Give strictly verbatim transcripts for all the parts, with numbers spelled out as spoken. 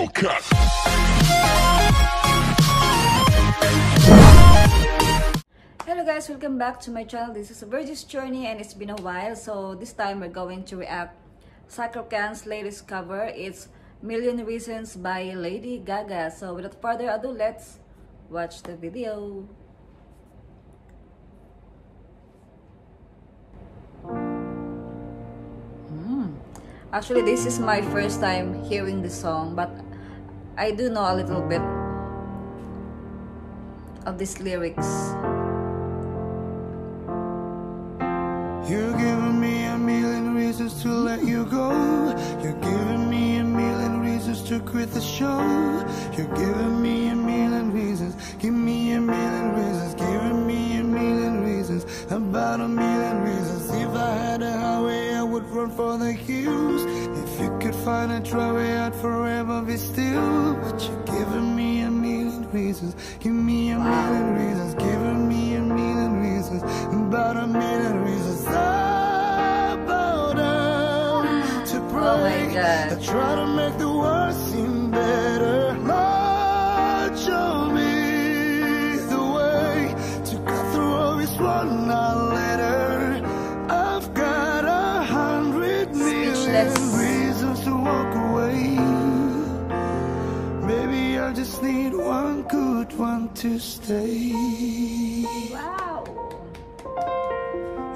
Yo, cut. Hello guys, welcome back to my channel. This is Virgie's Journey and it's been a while. So this time we're going to react Cakra Khan's latest cover. It's Million Reasons by Lady Gaga. So without further ado, let's watch the video. Actually, this is my first time hearing this song, but I do know a little bit of these lyrics. You're giving me a million reasons to let you go. You're giving me a million reasons to quit the show. You're giving me a million reasons. Give me a million reasons. Giving me a million reasons. About a million reasons. If I had a highway, run for the hills. If you could find a dry way out, forever be still. But you're giving me a million reasons. Give me a million reasons. Giving me a million reasons. About a million reasons. About them to break. Oh, I try to make the world seem better. Lord, show me the way to cut through all this one letter. I've got reasons to walk away. Maybe I just need one good one to stay. Wow.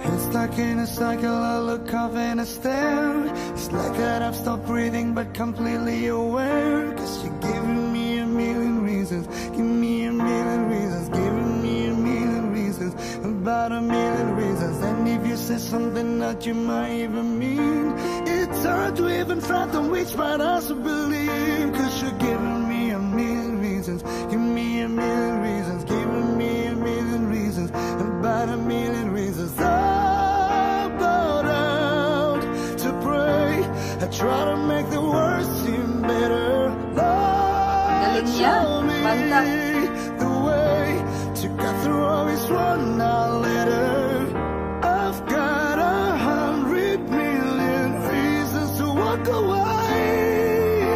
It's like in a cycle, I look up and I stare. It's like that I've stopped breathing but completely aware. Cause you're giving me a million reasons. Give me a million reasons. Giving me a million reasons. About a million reasons. And if you say something that you might even mean, it's hard to even fathom which part I should believe. Cause you're giving me a million reasons. Give me a million reasons. Giving me a million reasons. About a million reasons. I bowed out to pray. I try to make the world seem better. Lord, show me the way to cut through all this one letter. I've got away,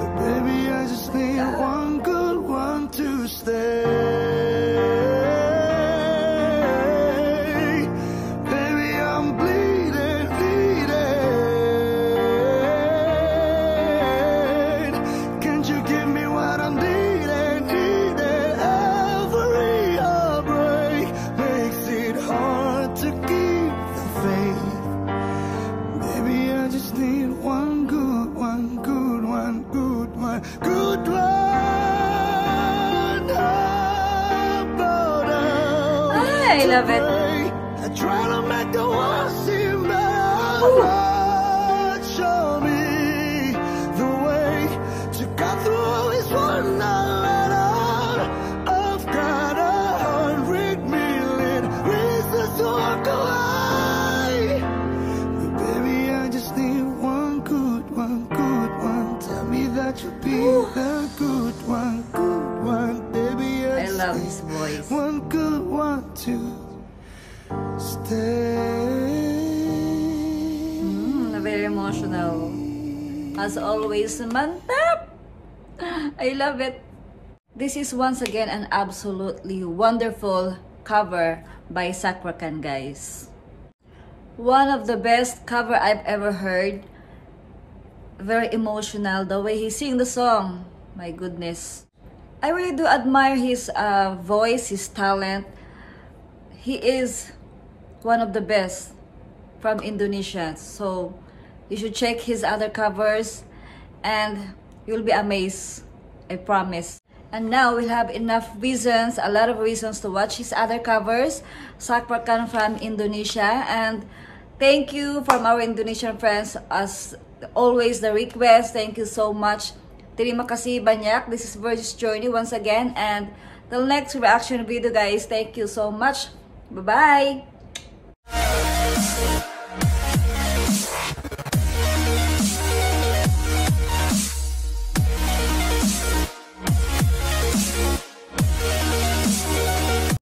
but baby, I just need one good one to stay. Baby, I'm bleeding, bleeding. Can't you give me what I'm needing, needing? Every heartbreak makes it hard to keep the faith. Baby, I just need one good one, good one, good one, good one. I love it. I try to make the world seem better. Show me the way to cut through all this one letter. I've got a hundred million reasons to walk away. To be the good one, good one, baby. I love his voice. One good one to stay. Mm, very emotional, as always, Samantha. I love it. This is once again an absolutely wonderful cover by Cakra Khan, guys. One of the best cover I've ever heard. Very emotional the way he sing the song. My goodness, I really do admire his uh, voice, his talent. He is one of the best from Indonesia, so you should check his other covers and you'll be amazed, I promise. And now we'll have enough reasons, a lot of reasons to watch his other covers. Cakra Khan from Indonesia, and thank you from our Indonesian friends, as always, the request. Thank you so much. Terima kasih banyak. This is Virgie's Journey once again. And till next reaction video, guys. Thank you so much. Bye-bye.